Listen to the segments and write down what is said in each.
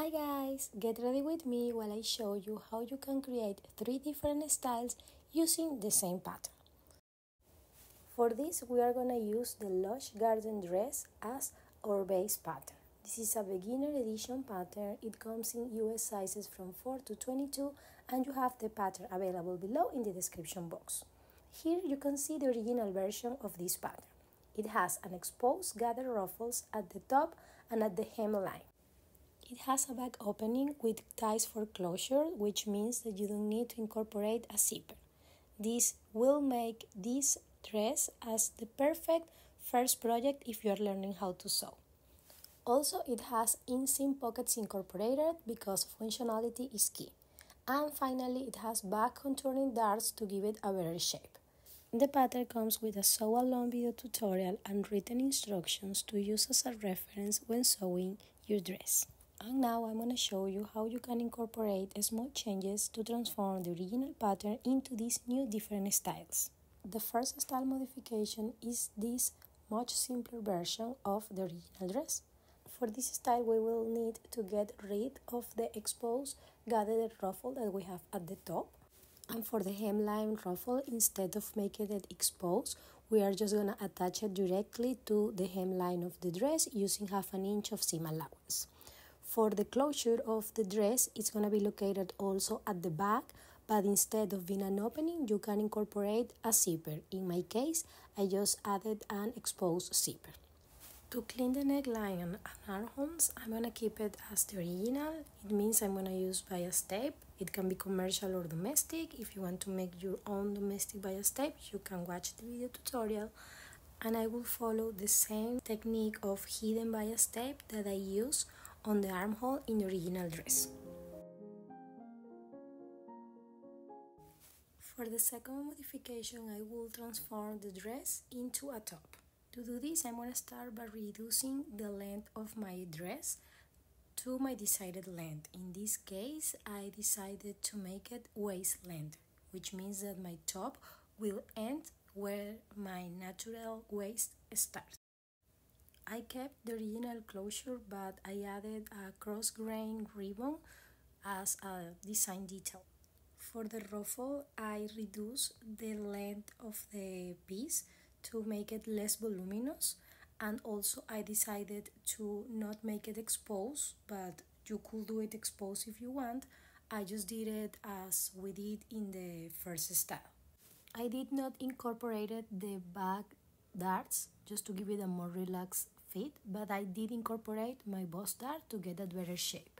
Hi guys, get ready with me while I show you how you can create 3 different styles using the same pattern. For this we are going to use the Lush Garden dress as our base pattern. This is a beginner edition pattern, it comes in US sizes from 4 to 22 and you have the pattern available below in the description box. Here you can see the original version of this pattern. It has an exposed gathered ruffles at the top and at the hemline. It has a back opening with ties for closure, which means that you don't need to incorporate a zipper. This will make this dress as the perfect first project if you are learning how to sew. Also, it has inseam pockets incorporated because functionality is key. And finally, it has back contouring darts to give it a better shape. The pattern comes with a sew-along video tutorial and written instructions to use as a reference when sewing your dress. And now I'm going to show you how you can incorporate small changes to transform the original pattern into these new different styles. The first style modification is this much simpler version of the original dress. For this style we will need to get rid of the exposed gathered ruffle that we have at the top. And for the hemline ruffle, instead of making it exposed, we are just going to attach it directly to the hemline of the dress using half an inch of seam allowance. For the closure of the dress, it's going to be located also at the back, but instead of being an opening, you can incorporate a zipper. In my case, I just added an exposed zipper. To clean the neckline and armholes, I'm going to keep it as the original. It means I'm going to use bias tape. It can be commercial or domestic. If you want to make your own domestic bias tape, you can watch the video tutorial. And I will follow the same technique of hidden bias tape that I use on the armhole in the original dress. For the second modification, I will transform the dress into a top. To do this, I'm going to start by reducing the length of my dress to my decided length. In this case, I decided to make it waist length, which means that my top will end where my natural waist starts. I kept the original closure, but I added a cross-grain ribbon as a design detail. For the ruffle, I reduced the length of the piece to make it less voluminous, and also I decided to not make it exposed, but you could do it exposed if you want. I just did it as we did in the first style. I did not incorporate the back darts just to give it a more relaxed fit, but I did incorporate my boss dart to get that better shape.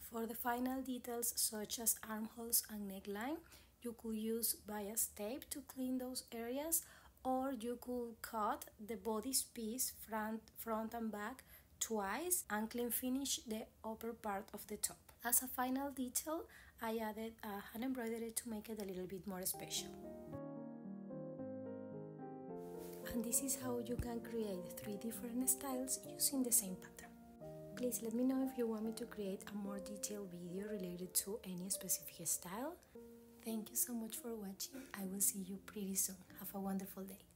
For the final details such as armholes and neckline, you could use bias tape to clean those areas, or you could cut the body's piece front and back twice and clean finish the upper part of the top. As a final detail, I added a hand embroidery to make it a little bit more special. And this is how you can create 3 different styles using the same pattern. Please let me know if you want me to create a more detailed video related to any specific style. Thank you so much for watching. I will see you pretty soon. Have a wonderful day.